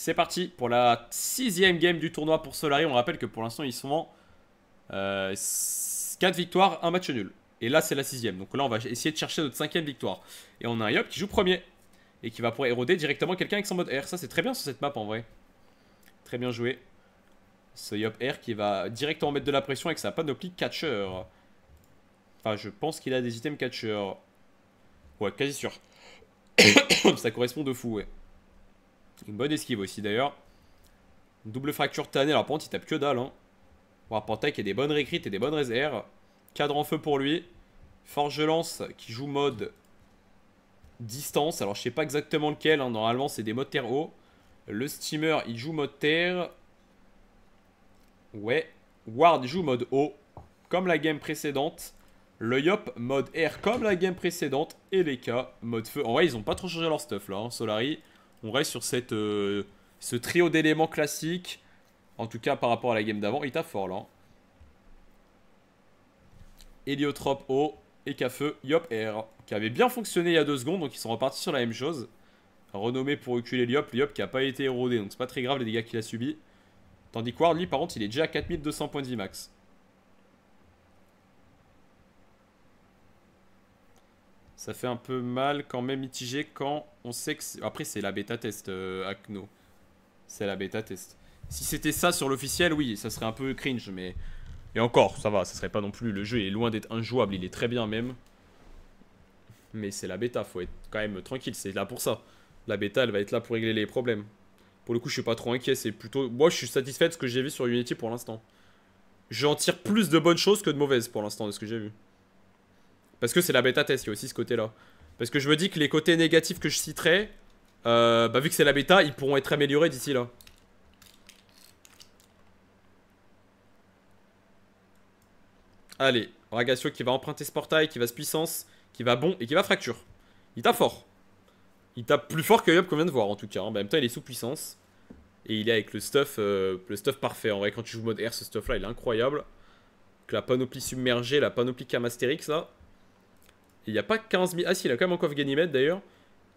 C'est parti pour la 6ème game du tournoi pour Solary. On rappelle que pour l'instant ils sont en 4 victoires, 1 match nul. Et là c'est la 6ème. Donc là on va essayer de chercher notre 5ème victoire. Et on a un Yop qui joue premier et qui va pouvoir éroder directement quelqu'un avec son mode air. Ça c'est très bien sur cette map en vrai. Très bien joué. Ce Yop air qui va directement mettre de la pression avec sa panoplie catcher. Enfin je pense qu'il a des items catcher. Ouais, quasi sûr. Ça correspond de fou, ouais. Une bonne esquive aussi d'ailleurs. Double fracture tannée. Alors par contre il tape que dalle hein. Warpentec qui a des bonnes récrites et des bonnes réserves. Cadre en feu pour lui. Forge Lance qui joue mode distance. Alors je sais pas exactement lequel hein. Normalement c'est des modes terre haut. Le Steamer il joue mode terre. Ouais. Ward joue mode haut comme la game précédente. Le Yop mode air comme la game précédente. Et les K mode feu. En vrai ils ont pas trop changé leur stuff là hein, Solary. On reste sur cette, ce trio d'éléments classiques. En tout cas, par rapport à la game d'avant, il tape fort là. Hein. Héliotrope haut, Ecafeu, Yop air. Qui avait bien fonctionné il y a 2 secondes, donc ils sont repartis sur la même chose. Renommé pour reculer le Yop qui n'a pas été érodé. Donc c'est pas très grave les dégâts qu'il a subis. Tandis que Ward, lui, par contre, il est déjà à 4200 points de vie max. Ça fait un peu mal quand même mitigé quand on sait que... Après, c'est la bêta test, Acno. C'est la bêta test. Si c'était ça sur l'officiel, oui, ça serait un peu cringe, mais... Et encore, ça va, ça serait pas non plus... Le jeu est loin d'être injouable, il est très bien même. Mais c'est la bêta, faut être quand même tranquille, c'est là pour ça. La bêta, elle va être là pour régler les problèmes. Pour le coup, je suis pas trop inquiet, c'est plutôt... Moi, je suis satisfait de ce que j'ai vu sur Unity pour l'instant. J'en tire plus de bonnes choses que de mauvaises pour l'instant, de ce que j'ai vu. Parce que c'est la bêta test, il y a aussi ce côté-là. Parce que je me dis que les côtés négatifs que je citerai, bah vu que c'est la bêta, ils pourront être améliorés d'ici là. Allez, Ragasio qui va emprunter ce portail, qui va se puissance, qui va bon et qui va fracture. Il tape fort. Il tape plus fort que Yop qu'on vient de voir en tout cas. Hein. En même temps, il est sous puissance. Et il est avec le stuff parfait. En vrai, quand tu joues mode air, ce stuff-là, il est incroyable. Donc, la panoplie submergée, la panoplie Kamasterix là. Il n'y a pas 15 000... Ah si, il a quand même encore Ganymède d'ailleurs.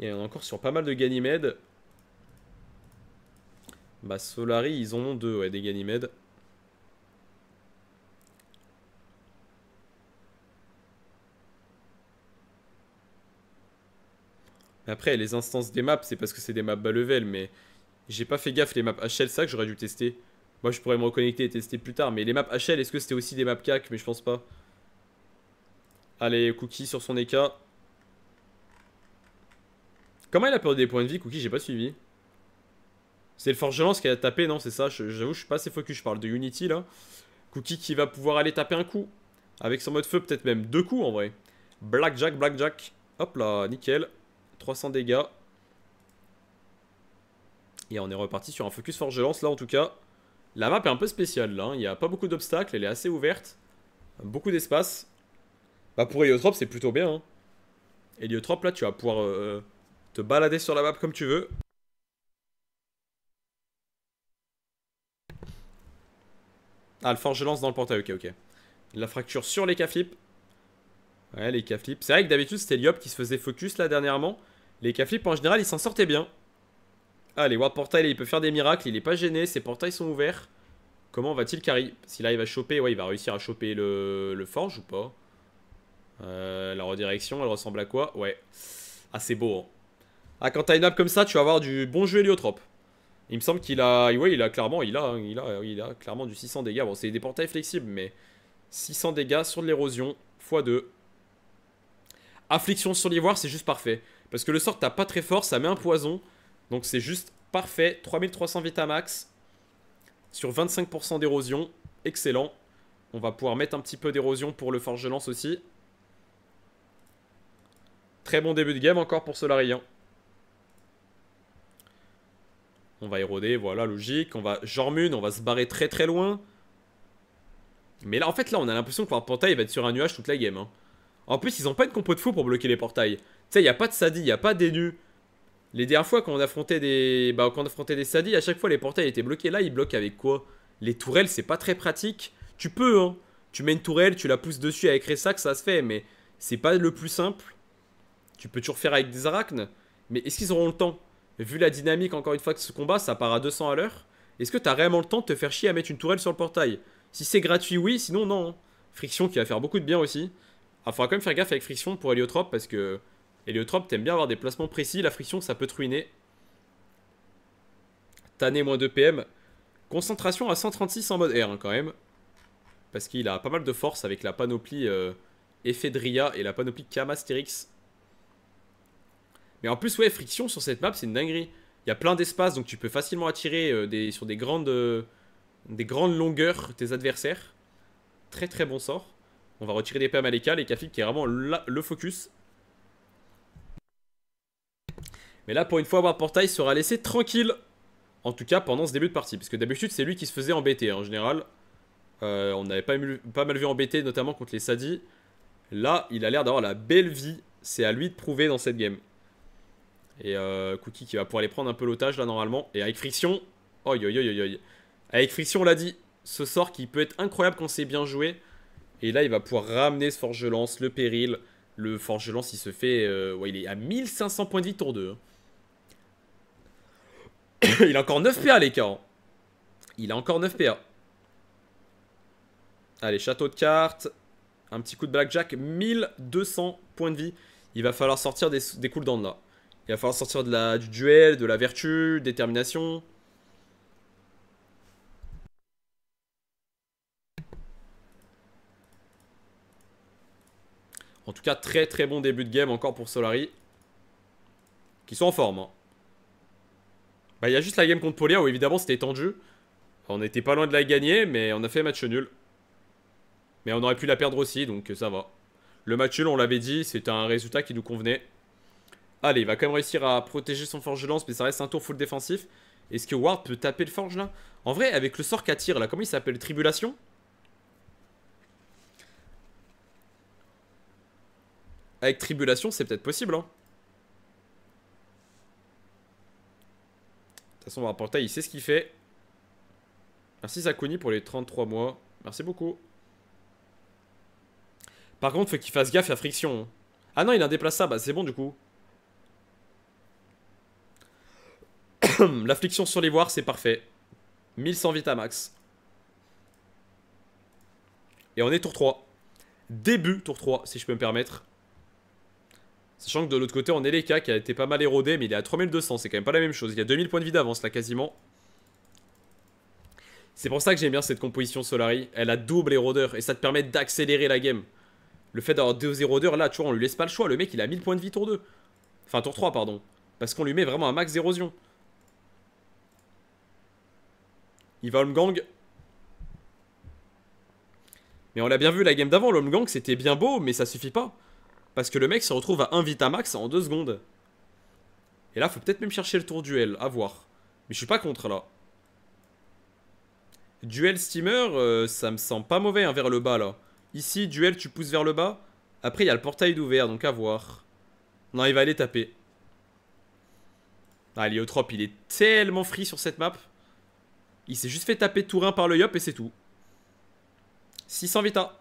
Il y en a encore sur pas mal de Ganymède. Bah Solary, ils en ont 2, ouais, des Ganymèdes. Après, les instances des maps, c'est parce que c'est des maps bas level, mais... J'ai pas fait gaffe les maps HL, ça que j'aurais dû tester. Moi, je pourrais me reconnecter et tester plus tard, mais les maps HL, est-ce que c'était aussi des maps CAC? Mais je pense pas. Allez, Cookie sur son Eka. Comment il a perdu des points de vie, Cookie? J'ai pas suivi. C'est le Forge Lance qui a tapé, non? C'est ça, j'avoue, je suis pas assez focus. Je parle de Unity là. Cookie qui va pouvoir aller taper un coup. Avec son mode feu, peut-être même 2 coups en vrai. Blackjack, Blackjack. Hop là, nickel. 300 dégâts. Et on est reparti sur un focus Forge Lance là en tout cas. La map est un peu spéciale là. Il n'y a pas beaucoup d'obstacles, elle est assez ouverte. Beaucoup d'espace. Bah pour Héliotrope c'est plutôt bien hein. Héliotrope là tu vas pouvoir te balader sur la map comme tu veux. Ah le Forge Lance dans le portail, ok ok. La fracture sur les Ecaflip. Ouais les Ecaflip, c'est vrai que d'habitude c'était Liop qui se faisait focus là dernièrement. Les Ecaflip en général ils s'en sortaient bien. Ah les Ward portail il peut faire des miracles, il est pas gêné, ses portails sont ouverts. Comment va-t-il carry? S'il arrive à choper, ouais il va réussir à choper le Forge ou pas? La redirection, elle ressemble à quoi? Ouais. Ah, c'est beau. Hein. Ah, quand t'as une map comme ça, tu vas avoir du bon jeu Héliotrope. Il me semble qu'il a... Ouais, il a clairement... Il a clairement du 600 dégâts. Bon, c'est des portails flexibles, mais... 600 dégâts sur de l'érosion, x2. Affliction sur l'ivoire, c'est juste parfait. Parce que le sort, t'as pas très fort, ça met un poison. Donc, c'est juste parfait. 3300 vitamax. Sur 25% d'érosion. Excellent. On va pouvoir mettre un petit peu d'érosion pour le Forge Lance aussi. Très bon début de game encore pour Solary. On va éroder, voilà, logique. On va Jormune, on va se barrer très très loin. Mais là, en fait, là, on a l'impression que leur portail va être sur un nuage toute la game. Hein. En plus, ils n'ont pas une compo de fou pour bloquer les portails. Tu sais, il n'y a pas de Sadi, il n'y a pas d'énu. Les dernières fois, quand on affrontait des Sadi, à chaque fois, les portails étaient bloqués. Là, ils bloquent avec quoi? Les tourelles, c'est pas très pratique. Tu peux, hein. Tu mets une tourelle, tu la pousses dessus avec Ressax, ça se fait. Mais c'est pas le plus simple. Tu peux toujours faire avec des Arachnes, mais est-ce qu'ils auront le temps? vu la dynamique encore une fois de ce combat, ça part à 200 à l'heure. Est-ce que t'as réellement le temps de te faire chier à mettre une tourelle sur le portail? Si c'est gratuit, oui, sinon non. Friction qui va faire beaucoup de bien aussi. Ah, faudra quand même faire gaffe avec Friction pour Héliotrope parce que Héliotrope t'aimes bien avoir des placements précis. La Friction ça peut te ruiner. Tanné moins 2 PM. Concentration à 136 en mode R hein, quand même. Parce qu'il a pas mal de force avec la panoplie Ephedria et la panoplie Kamasterix. Mais en plus ouais, Friction sur cette map c'est une dinguerie. Il y a plein d'espace donc tu peux facilement attirer sur des grandes longueurs tes adversaires. Très très bon sort. On va retirer des PM à l'écart, Ecaflip qui est vraiment le focus. Mais là pour une fois Ward Portail sera laissé tranquille. En tout cas pendant ce début de partie. Parce que d'habitude c'est lui qui se faisait embêter hein, en général. On avait pas mal vu embêter notamment contre les Sadi. Là il a l'air d'avoir la belle vie. C'est à lui de prouver dans cette game. Et Cookie qui va pouvoir les prendre un peu l'otage là normalement. Et avec Friction, oi oi oi oi. Avec Friction on l'a dit, ce sort qui peut être incroyable quand c'est bien joué. Et là il va pouvoir ramener ce Forge Lance, le péril. Le Forge Lance il se fait, ouais, il est à 1500 points de vie tour 2 hein. Il a encore 9 PA les gars. Il a encore 9 PA. Allez, château de cartes. Un petit coup de Blackjack, 1200 points de vie. Il va falloir sortir des cooldowns là. Il va falloir sortir du duel, de la vertu, détermination. En tout cas, très très bon début de game encore pour Solary. Qui sont en forme. Hein. Bah, il y a juste la game contre Polia où évidemment c'était tendu. On n'était pas loin de la gagner, mais on a fait match nul. Mais on aurait pu la perdre aussi, donc ça va. Le match nul, on l'avait dit, c'était un résultat qui nous convenait. Allez, il va quand même réussir à protéger son Forge Lance, mais ça reste un tour full défensif. Est-ce que Ward peut taper le Forge là? En vrai, avec le sort qu'attire là, comment il s'appelle? Tribulation? Avec Tribulation, c'est peut-être possible. Hein. De toute façon, Ward Portail, il sait ce qu'il fait. Merci Sakuni pour les 33 mois. Merci beaucoup. Par contre, faut qu'il fasse gaffe à Friction. Ah non, il est indéplaçable. Bah, c'est bon du coup. L'affliction sur les Wards, c'est parfait. 1100 vita max. Et on est tour 3. Début tour 3, si je peux me permettre. Sachant que de l'autre côté, on est l'Eka qui a été pas mal érodé, mais il est à 3200. C'est quand même pas la même chose. Il y a 2000 points de vie d'avance là, quasiment. C'est pour ça que j'aime bien cette composition Solary. Elle a double érodeur et ça te permet d'accélérer la game. Le fait d'avoir 2 érodeurs là, tu vois, on lui laisse pas le choix. Le mec, il a 1000 points de vie tour 2. Enfin, tour 3, pardon. Parce qu'on lui met vraiment un max d'érosion. Il va Home Gang. Mais on l'a bien vu la game d'avant, l'Home Gang c'était bien beau, mais ça suffit pas. Parce que le mec se retrouve à 1 Vitamax en 2 secondes. Et là, faut peut-être même chercher le tour duel, à voir. Mais je suis pas contre là. Duel Steamer, ça me semble pas mauvais hein, vers le bas là. Ici, duel, tu pousses vers le bas. Après, il y a le portail d'ouvert, donc à voir. Non, il va aller taper. Ah, Héliotrope, il est tellement free sur cette map. Il s'est juste fait taper tour 1 par le Yop et c'est tout. 600 vita.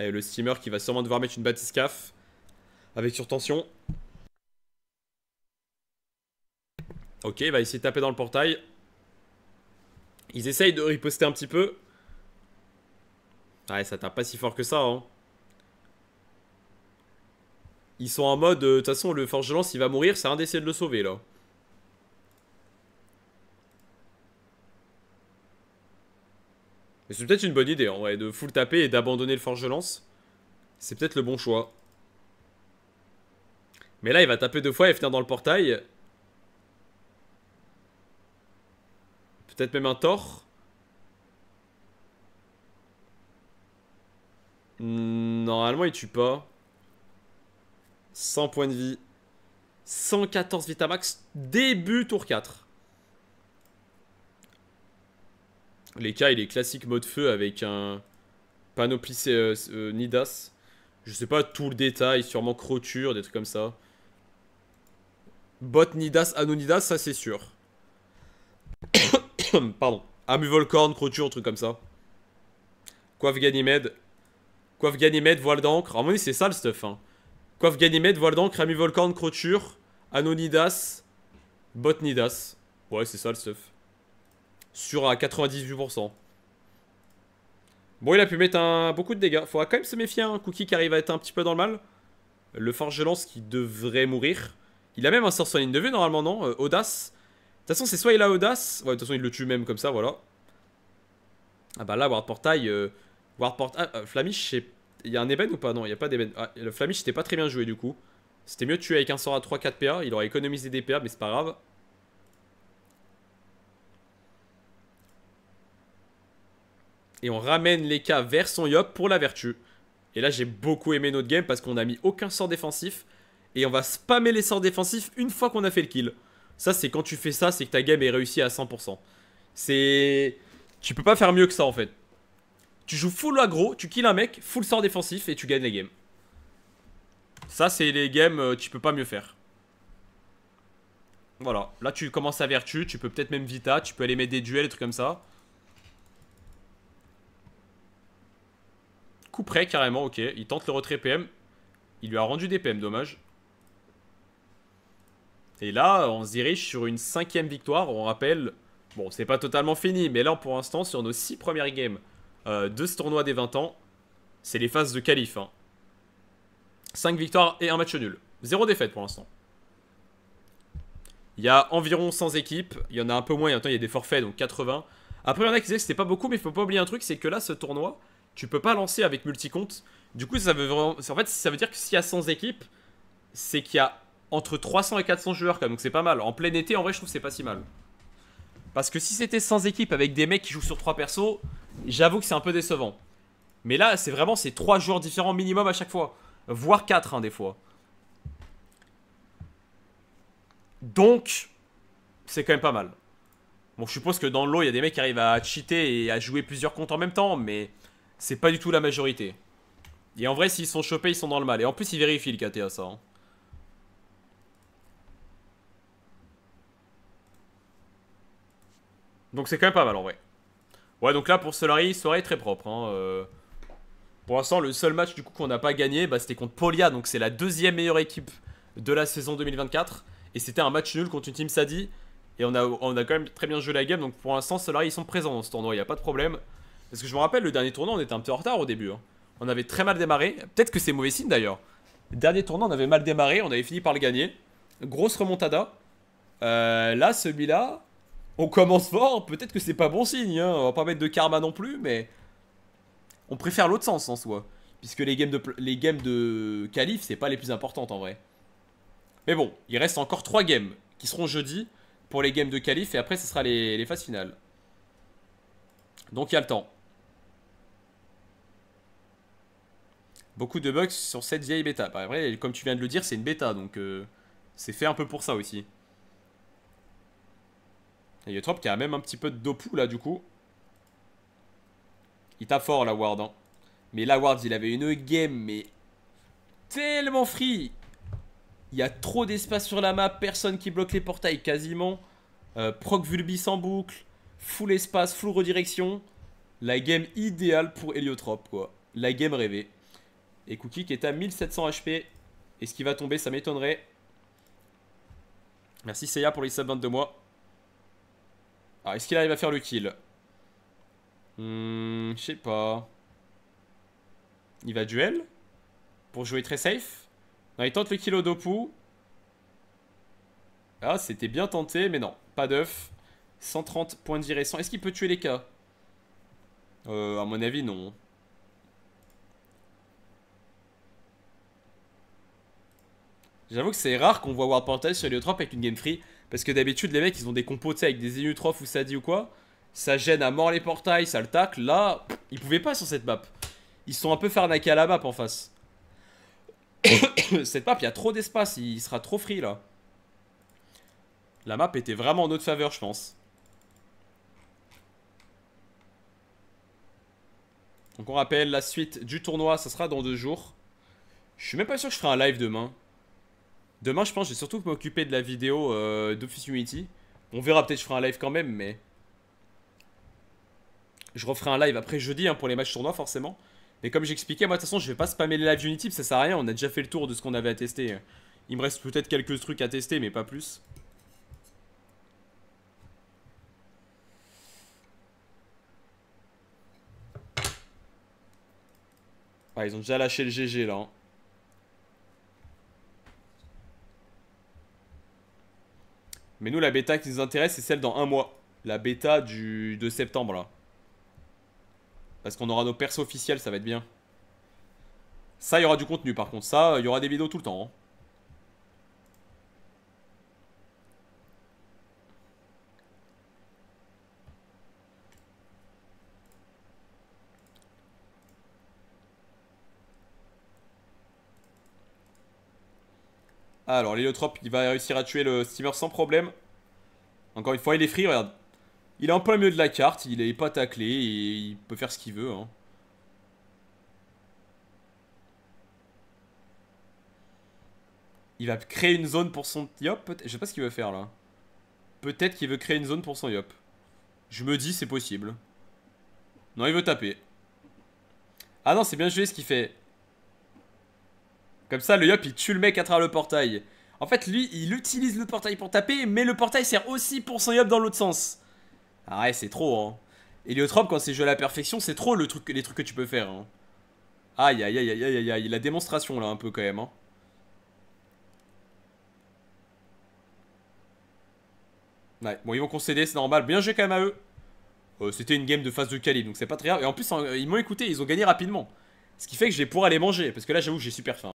Allez, le steamer qui va sûrement devoir mettre une batiscaf avec surtension. Ok, il va essayer de taper dans le portail. Ils essayent de riposter un petit peu. Ouais, ça tape pas si fort que ça. Hein. Ils sont en mode, de toute façon, le Forge Lance, il va mourir. C'est un d'essayer de le sauver, là. Mais c'est peut-être une bonne idée, en vrai, de full taper et d'abandonner le Forge Lance. C'est peut-être le bon choix. Mais là, il va taper 2 fois et finir dans le portail. Peut-être même un tort. Normalement, il tue pas. 100 points de vie. 114 Vitamax. Début tour 4. L'Eka, il est classique mode feu avec un panoplie Nidas. Je sais pas tout le détail. Sûrement Croture, des trucs comme ça. Botnidas, Anonidas, ça c'est sûr. Pardon. Amu Volcorn, Croture, truc comme ça. Coiffe Ganymède. Coiffe Ganymède, voile d'encre. En vrai, c'est ça le stuff. Hein. Coiffe Ganymède, voile d'encre, Amu Volcorn, Croture, Anonidas, Botnidas. Ouais, c'est ça le stuff. Sur à 98%. Bon, il a pu mettre beaucoup de dégâts. Faudra quand même se méfier. Hein. Cookie qui arrive à être un petit peu dans le mal. Le Forge Lance qui devrait mourir. Il a même un sort sur la ligne de vue, normalement, non? Audace. De toute façon, c'est soit il a Audace. Ouais, de toute façon, il le tue même comme ça, voilà. Ah bah là, Ward Portail. Ward Portail. Ah, Flamish, il y a un ébène ou pas? Non, il n'y a pas d'ébène. Ah, le Flamish, c'était pas très bien joué du coup. C'était mieux de tuer avec un sort à 3-4 PA. Il aurait économisé des PA, mais c'est pas grave. Et on ramène les cas vers son Yop pour la vertu. Et là j'ai beaucoup aimé notre game parce qu'on n'a mis aucun sort défensif. Et on va spammer les sorts défensifs une fois qu'on a fait le kill. Ça c'est quand tu fais ça, c'est que ta game est réussie à 100%. C'est... Tu peux pas faire mieux que ça en fait. Tu joues full aggro, tu kills un mec, full sort défensif et tu gagnes les games. Ça c'est les games, tu peux pas mieux faire. Voilà, là tu commences à vertu, tu peux peut-être même vita, tu peux aller mettre des duels, des trucs comme ça. Coup près carrément, ok, il tente le retrait PM. Il lui a rendu des PM, dommage. Et là on se dirige sur une 5ème victoire. On rappelle, bon c'est pas totalement fini, mais là pour l'instant sur nos 6 premières games de ce tournoi des 20 ans, c'est les phases de qualif hein. 5 victoires et un match nul, 0 défaite pour l'instant. Il y a environ 100 équipes. Il y en a un peu moins, il y a des forfaits donc 80. Après il y en a qui disaient que c'était pas beaucoup, mais il faut pas oublier un truc, c'est que là ce tournoi tu peux pas lancer avec multi-compte. Du coup, ça veut vraiment... En fait, ça veut dire que s'il y a 100 équipes, c'est qu'il y a entre 300 et 400 joueurs quand même. Donc c'est pas mal. En plein été, en vrai, je trouve que c'est pas si mal. Parce que si c'était 100 équipes avec des mecs qui jouent sur 3 persos, j'avoue que c'est un peu décevant. Mais là, c'est vraiment ces 3 joueurs différents minimum à chaque fois. Voire 4 hein, des fois. Donc, c'est quand même pas mal. Bon, je suppose que dans le lot, il y a des mecs qui arrivent à cheater et à jouer plusieurs comptes en même temps, mais... c'est pas du tout la majorité. Et en vrai, s'ils sont chopés, ils sont dans le mal. Et en plus, ils vérifient le KTA, ça. Hein. Donc c'est quand même pas mal, en vrai. Ouais, donc là, pour Solary, soirée très propre. Hein. Pour l'instant, le seul match du coup qu'on n'a pas gagné, bah, c'était contre Polia. Donc c'est la deuxième meilleure équipe de la saison 2024. Et c'était un match nul contre une team Sadi. Et on a quand même très bien joué la game. Donc pour l'instant, Solary, ils sont présents dans ce tournoi. Il n'y a pas de problème. Parce que je me rappelle, le dernier tournoi, on était un peu en retard au début. Hein. On avait très mal démarré. Peut-être que c'est mauvais signe d'ailleurs. Dernier tournoi, on avait mal démarré. On avait fini par le gagner. Grosse remontada. Là, celui-là, on commence fort. Peut-être que c'est pas bon signe. Hein. On va pas mettre de karma non plus, mais on préfère l'autre sens en soi. Puisque les games de qualif, c'est pas les plus importantes en vrai. Mais bon, il reste encore 3 games qui seront jeudi pour les games de qualif. Et après, ce sera les phases finales. Donc il y a le temps. Beaucoup de bugs sur cette vieille bêta. Bah, après, comme tu viens de le dire, c'est une bêta, donc c'est fait un peu pour ça aussi. Et Héliotrope qui a même un petit peu de dopou là du coup. Il tape fort la Ward. Hein. Mais la Ward, il avait une game mais tellement free. Il y a trop d'espace sur la map, personne qui bloque les portails quasiment. Proc Vulbis en boucle, full espace, full redirection. La game idéale pour Héliotrope quoi. La game rêvée. Et Cookie qui est à 1700 HP. Est-ce qu'il va tomber? Ça m'étonnerait. Merci Seiya pour les sub 22 mois. Alors, est-ce qu'il arrive à faire le kill? Je sais pas. Il va duel pour jouer très safe. Non, il tente le kill au Dopou. Ah, c'était bien tenté, mais non. Pas d'œuf. 130 points d'irrécent. Est-ce qu'il peut tuer les cas? À mon avis, non. J'avoue que c'est rare qu'on voit Ward Portail sur Héliotrope avec une game free. Parce que d'habitude, les mecs, ils ont des compos avec des Héliotrope ou Sadi ou quoi. Ça gêne à mort les portails, ça le tacle. Là, ils pouvaient pas sur cette map. Ils sont un peu farnaqués à la map en face. Cette map, il y a trop d'espace. Il sera trop free là. La map était vraiment en notre faveur, je pense. Donc on rappelle, la suite du tournoi, ça sera dans 2 jours. Je suis même pas sûr que je ferai un live demain. Demain, je pense que je vais surtout m'occuper de la vidéo d'Office Unity. On verra, peut-être je ferai un live quand même, mais... Je referai un live après jeudi hein, pour les matchs tournois forcément. Mais comme j'expliquais, moi de toute façon je vais pas spammer les lives Unity, ça sert à rien, on a déjà fait le tour de ce qu'on avait à tester. Il me reste peut-être quelques trucs à tester mais pas plus. Ah, ils ont déjà lâché le GG là. Hein. Mais nous la bêta qui nous intéresse c'est celle dans un mois. La bêta de septembre là. Parce qu'on aura nos persos officiels, ça va être bien. Ça, il y aura du contenu par contre. Ça, il y aura des vidéos tout le temps. Hein. Alors, l'héliotrope, il va réussir à tuer le steamer sans problème. Encore une fois, il est free, regarde. Il est un peu au milieu de la carte, il est pas taclé, et il peut faire ce qu'il veut. Hein. Il va créer une zone pour son Yop. Je sais pas ce qu'il veut faire là. Peut-être qu'il veut créer une zone pour son Yop. Je me dis, c'est possible. Non, il veut taper. Ah non, c'est bien joué ce qu'il fait. Comme ça, le Yop, il tue le mec à travers le portail. En fait, lui, il utilise le portail pour taper, mais le portail sert aussi pour son Yop dans l'autre sens. Ah ouais, c'est trop, hein. Héliotrope, quand c'est joué à la perfection, c'est trop les trucs que tu peux faire. Hein. Aïe, aïe, aïe, aïe, aïe, aïe. La démonstration, là, un peu, quand même. Hein. Ouais, bon, ils vont concéder, c'est normal. Bien joué, quand même, à eux. C'était une game de phase de qualif, donc c'est pas très grave. Et en plus, ils m'ont écouté, ils ont gagné rapidement. Ce qui fait que je vais pouvoir aller manger, parce que là, j'avoue que j'ai super faim.